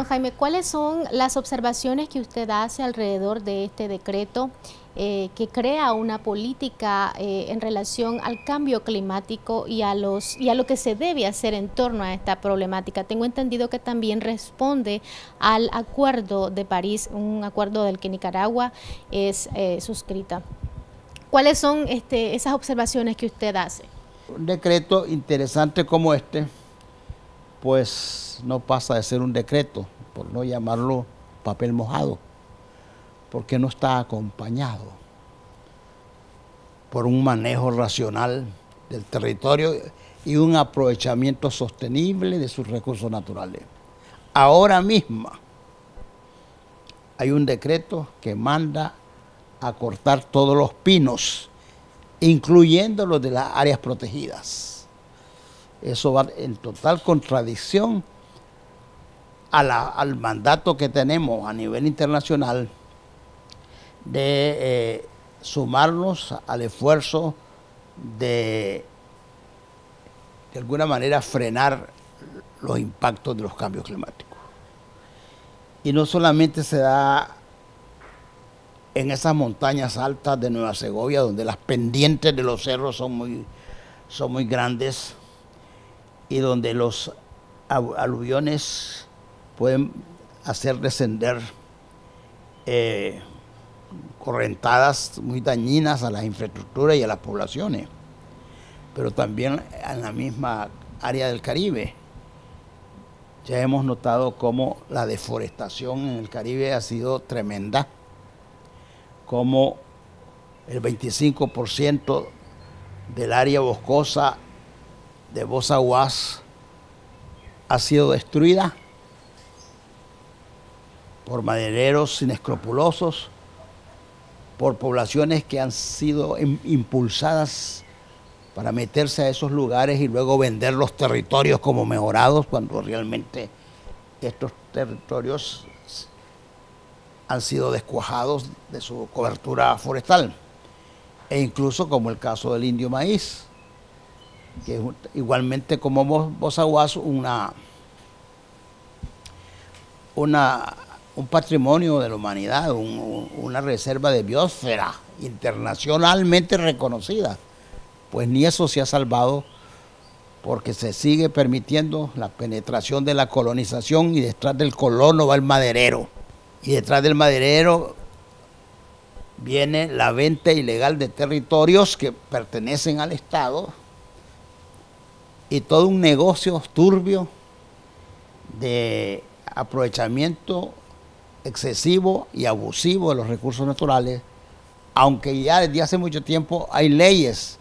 Don Jaime, ¿cuáles son las observaciones que usted hace alrededor de este decreto que crea una política en relación al cambio climático y a lo que se debe hacer en torno a esta problemática? Tengo entendido que también responde al Acuerdo de París, un acuerdo del que Nicaragua es suscrita. ¿Cuáles son esas observaciones que usted hace? Un decreto interesante como este, pues no pasa de ser un decreto, por no llamarlo papel mojado, porque no está acompañado por un manejo racional del territorio y un aprovechamiento sostenible de sus recursos naturales. Ahora mismo hay un decreto que manda a cortar todos los pinos, incluyendo los de las áreas protegidas. Eso va en total contradicción al mandato que tenemos a nivel internacional de sumarnos al esfuerzo de alguna manera, frenar los impactos de los cambios climáticos. Y no solamente se da en esas montañas altas de Nueva Segovia, donde las pendientes de los cerros son muy grandes, y donde los aluviones pueden hacer descender correntadas muy dañinas a las infraestructuras y a las poblaciones, pero también en la misma área del Caribe. Ya hemos notado cómo la deforestación en el Caribe ha sido tremenda, como el 25% del área boscosa de Bosawás ha sido destruida por madereros inescrupulosos, por poblaciones que han sido impulsadas para meterse a esos lugares y luego vender los territorios como mejorados, cuando realmente estos territorios han sido descuajados de su cobertura forestal, e incluso como el caso del indio maíz, que es igualmente como Bosawás un patrimonio de la humanidad, una reserva de biosfera internacionalmente reconocida. Pues ni eso se ha salvado, porque se sigue permitiendo la penetración de la colonización, y detrás del colono va el maderero, y detrás del maderero viene la venta ilegal de territorios que pertenecen al Estado, y todo un negocio turbio de aprovechamiento excesivo y abusivo de los recursos naturales, aunque ya desde hace mucho tiempo hay leyes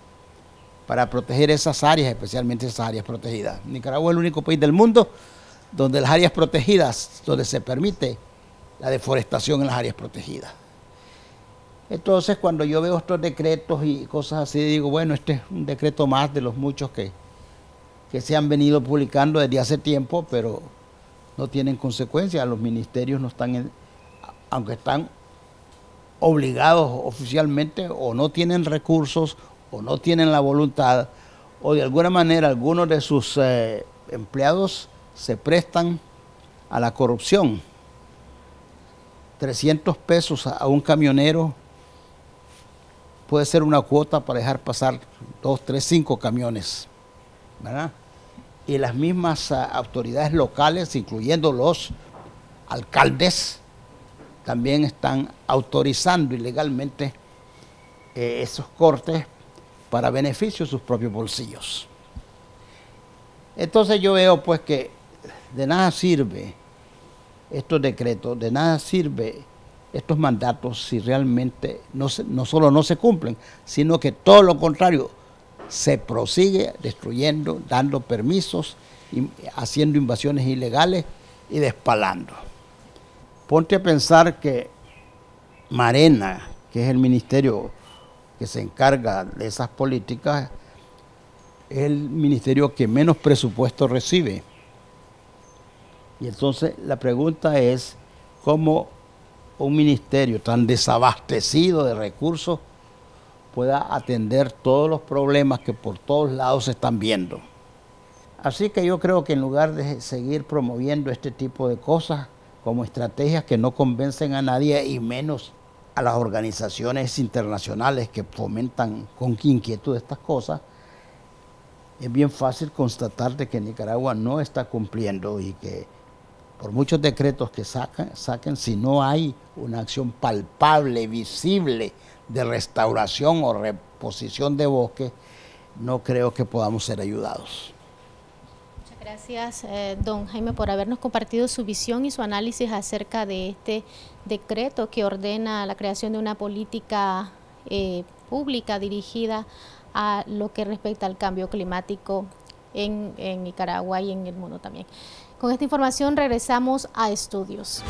para proteger esas áreas, especialmente esas áreas protegidas. Nicaragua es el único país del mundo donde las áreas protegidas, donde se permite la deforestación en las áreas protegidas. Entonces, cuando yo veo estos decretos y cosas así, digo, bueno, este es un decreto más de los muchos que se han venido publicando desde hace tiempo, pero no tienen consecuencias. Los ministerios no están, aunque están obligados oficialmente, o no tienen recursos, o no tienen la voluntad, o de alguna manera algunos de sus empleados se prestan a la corrupción. 300 pesos a un camionero puede ser una cuota para dejar pasar 2, 3, 5 camiones, ¿verdad? Y las mismas autoridades locales, incluyendo los alcaldes, también están autorizando ilegalmente esos cortes para beneficio de sus propios bolsillos. Entonces yo veo pues que de nada sirve estos decretos, de nada sirve estos mandatos si realmente no solo no se cumplen, sino que todo lo contrario, se prosigue destruyendo, dando permisos, haciendo invasiones ilegales y despalando. Ponte a pensar que Marena, que es el ministerio que se encarga de esas políticas, es el ministerio que menos presupuesto recibe. Y entonces la pregunta es, ¿cómo un ministerio tan desabastecido de recursos pueda atender todos los problemas que por todos lados se están viendo? Así que yo creo que en lugar de seguir promoviendo este tipo de cosas como estrategias que no convencen a nadie y menos a las organizaciones internacionales que fomentan con inquietud estas cosas, es bien fácil constatar de que Nicaragua no está cumpliendo y que por muchos decretos que saquen, si no hay una acción palpable, visible de restauración o reposición de bosques, no creo que podamos ser ayudados. Muchas gracias, don Jaime, por habernos compartido su visión y su análisis acerca de este decreto que ordena la creación de una política pública dirigida a lo que respecta al cambio climático en Nicaragua y en el mundo también. Con esta información regresamos a estudios.